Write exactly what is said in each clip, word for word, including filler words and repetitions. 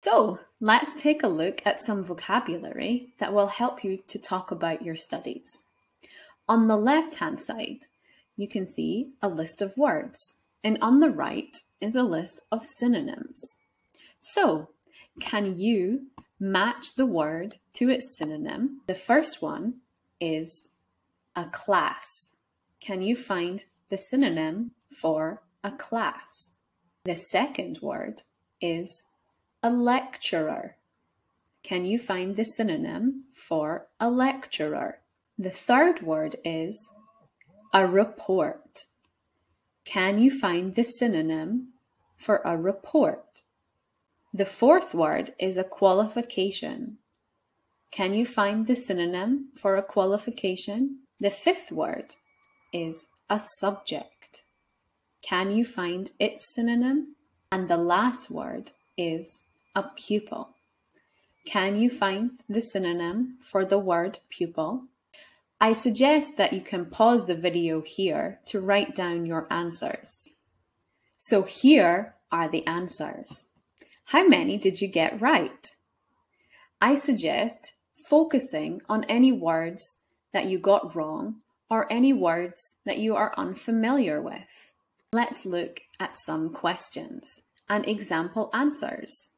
So let's take a look at some vocabulary that will help you to talk about your studies. On the left-hand side, you can see a list of words, and on the right is a list of synonyms. So can you match the word to its synonym? The first one is a class. Can you find the synonym for a class? The second word is a lecturer. Can you find the synonym for a lecturer? The third word is a report. Can you find the synonym for a report? The fourth word is a qualification. Can you find the synonym for a qualification? The fifth word is a subject. Can you find its synonym? And the last word is a pupil. Can you find the synonym for the word pupil? I suggest that you can pause the video here to write down your answers. So here are the answers. How many did you get right? I suggest focusing on any words that you got wrong or any words that you are unfamiliar with. Let's look at some questions and example answers.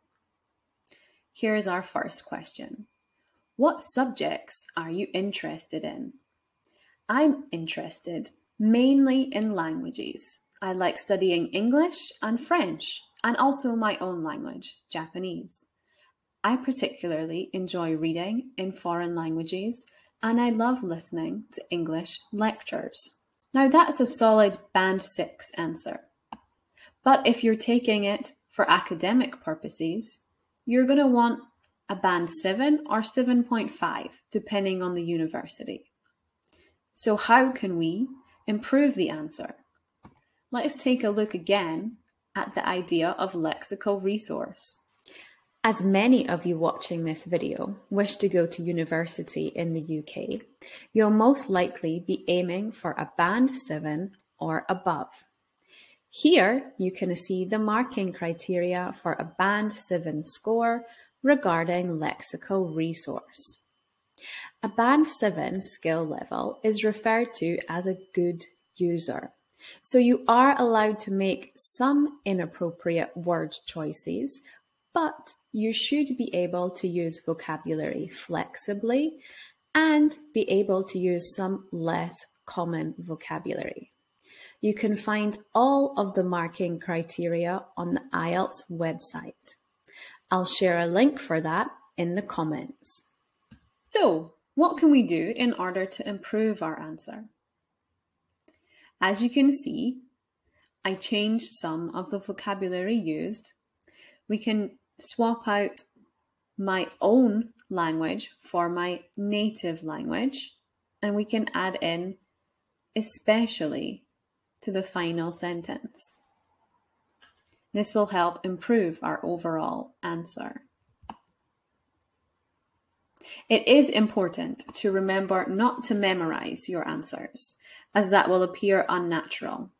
Here is our first question. What subjects are you interested in? I'm interested mainly in languages. I like studying English and French, and also my own language, Japanese. I particularly enjoy reading in foreign languages, and I love listening to English lectures. Now that's a solid band six answer. But if you're taking it for academic purposes, you're going to want a band seven or seven point five, depending on the university. So how can we improve the answer? Let's take a look again at the idea of lexical resource. As many of you watching this video wish to go to university in the U K, you'll most likely be aiming for a band seven or above. Here you can see the marking criteria for a band seven score regarding lexical resource. A band seven skill level is referred to as a good user. So you are allowed to make some inappropriate word choices, but you should be able to use vocabulary flexibly and be able to use some less common vocabulary. You can find all of the marking criteria on the I E L T S website. I'll share a link for that in the comments. So, what can we do in order to improve our answer? As you can see, I changed some of the vocabulary used. We can swap out my own language for my native language, and we can add in especially to the final sentence. This will help improve our overall answer. It is important to remember not to memorize your answers, as that will appear unnatural.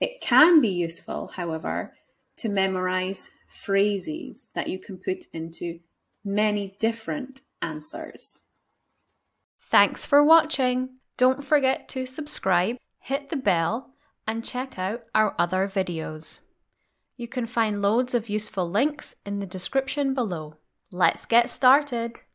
It can be useful, however, to memorize phrases that you can put into many different answers. Thanks for watching. Don't forget to subscribe, hit the bell, and check out our other videos. You can find loads of useful links in the description below. Let's get started.